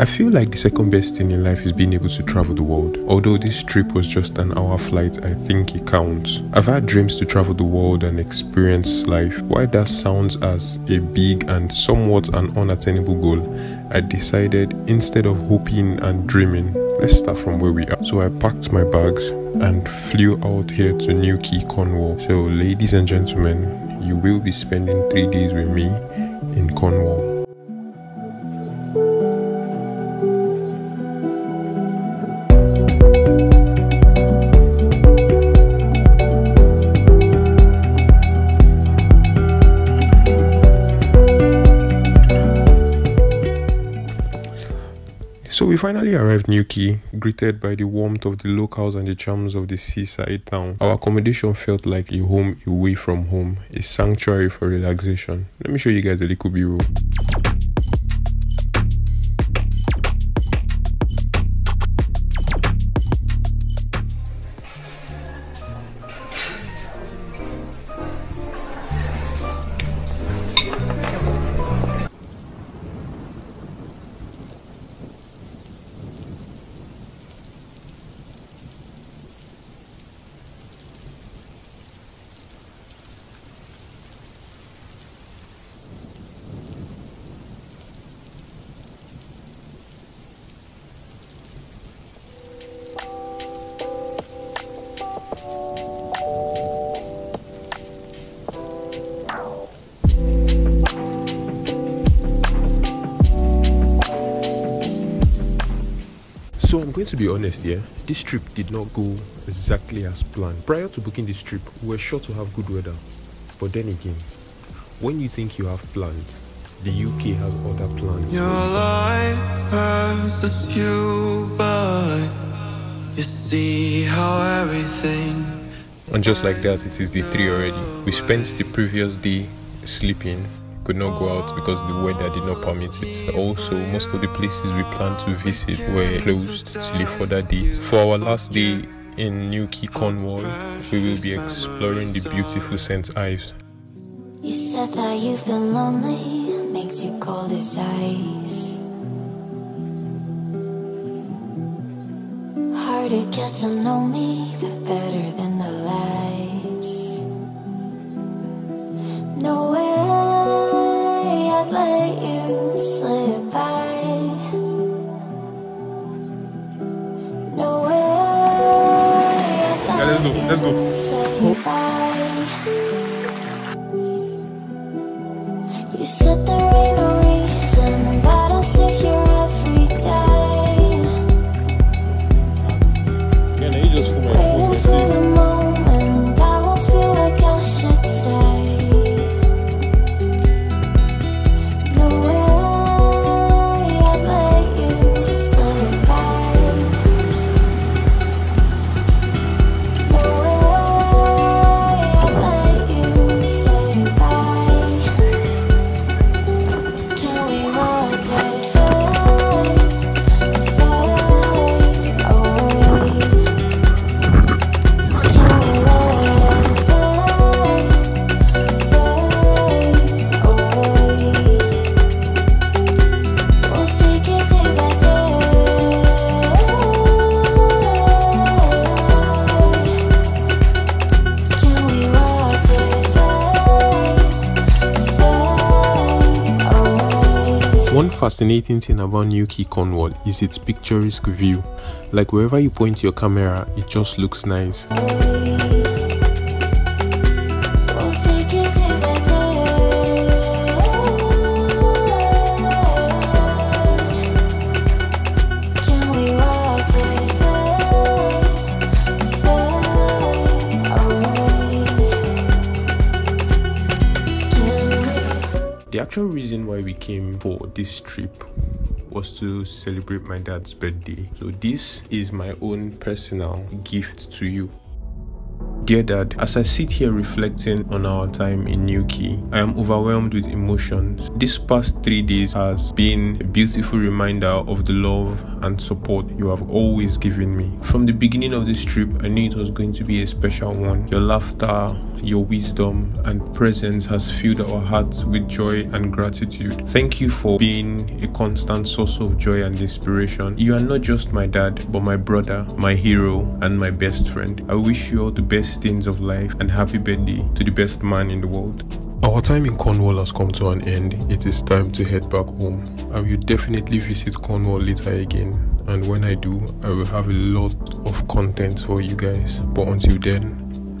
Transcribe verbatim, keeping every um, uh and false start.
I feel like the second best thing in life is being able to travel the world. Although this trip was just an hour flight, I think it counts. I've had dreams to travel the world and experience life. While that sounds as a big and somewhat an unattainable goal, I decided instead of hoping and dreaming, let's start from where we are. So I packed my bags and flew out here to Newquay, Cornwall. So ladies and gentlemen, you will be spending three days with me in Cornwall. So we finally arrived Newquay, greeted by the warmth of the locals and the charms of the seaside town. Our accommodation felt like a home away from home, a sanctuary for relaxation. Let me show you guys a little B-roll. So I'm going to be honest here, this trip did not go exactly as planned. Prior to booking this trip, we were sure to have good weather. But then again, when you think you have plans, the U K has other plans. Your life passes you by. You see how everything. And just like that, it is day three already. We spent the previous day sleeping. Could not go out because the weather did not permit it. Also, most of the places we planned to visit were closed till a further date. For our last day in Newquay, Cornwall, we will be exploring the beautiful Saint Ives. You said that you've been lonely, makes you cold as ice. Hard to get to know me, but better than the lies. No way. Let you slip by. No way. Yeah, let's go. Let's go. Oh. You said there ain't no reason, but I'll sit here every day. Can I just waiting for the moment I won't feel like I should stay. One fascinating thing about Newquay, Cornwall is its picturesque view. Like wherever you point your camera, it just looks nice. The actual reason why we came for this trip was to celebrate my dad's birthday. So this is my own personal gift to you. Dear Dad, as I sit here reflecting on our time in Newquay, I am overwhelmed with emotions. This past three days has been a beautiful reminder of the love and support you have always given me. From the beginning of this trip, I knew it was going to be a special one. Your laughter, your wisdom and presence has filled our hearts with joy and gratitude. Thank you for being a constant source of joy and inspiration. You are not just my dad, but my brother, my hero and my best friend. I wish you all the best things of life, and happy birthday to the best man in the world. Our time in Cornwall has come to an end. It is time to head back home. I will definitely visit Cornwall later again, and when I do, I will have a lot of content for you guys. But until then,